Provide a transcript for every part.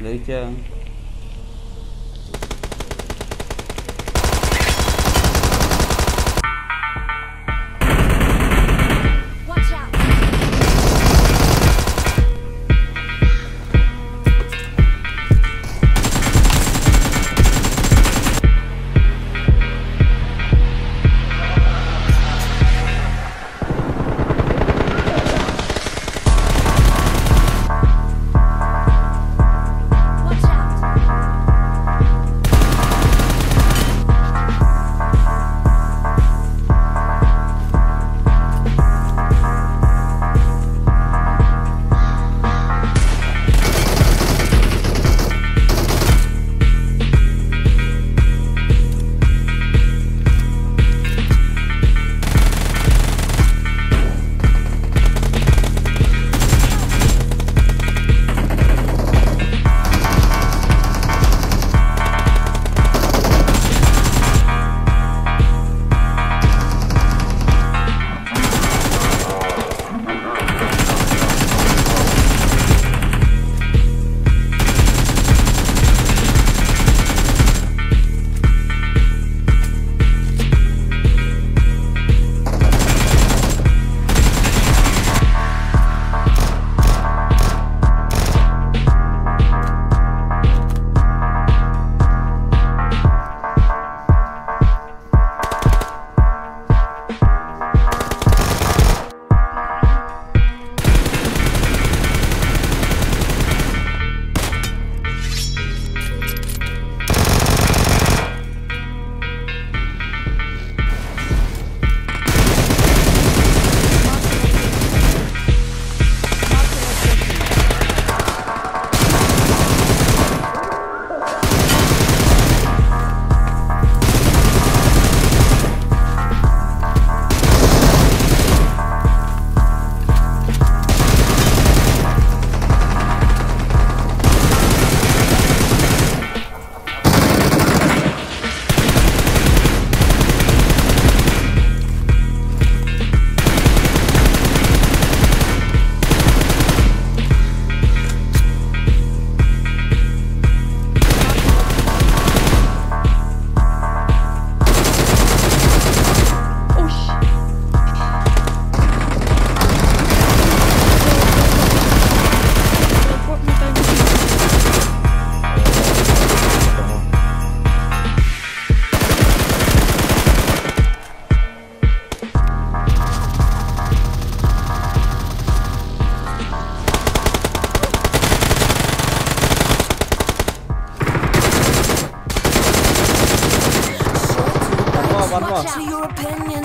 Lấy chưa?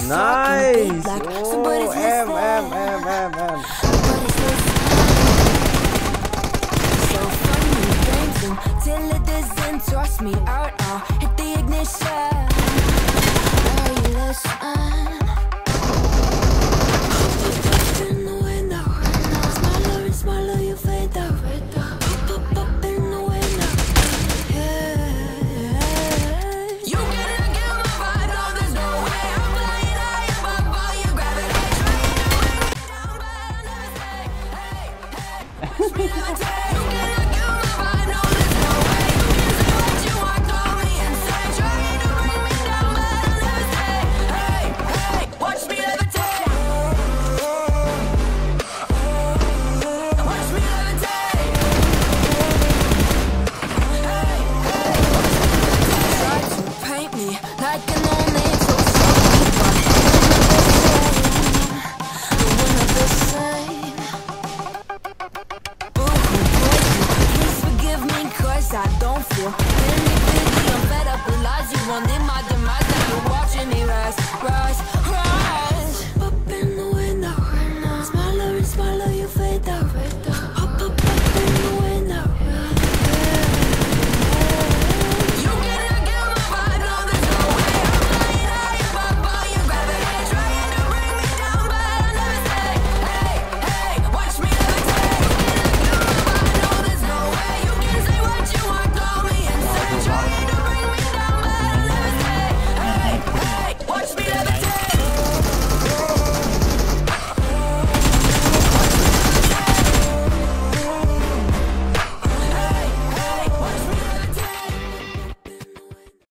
Nice! Oh, M. So funny, dancing till it doesn't toss me out. I'll hit the ignition. Pop up in the window. Smile on your face. Pop up in the window. Yeah. You get it. I don't feel anything. I'm fed up with lies you run in my dimension.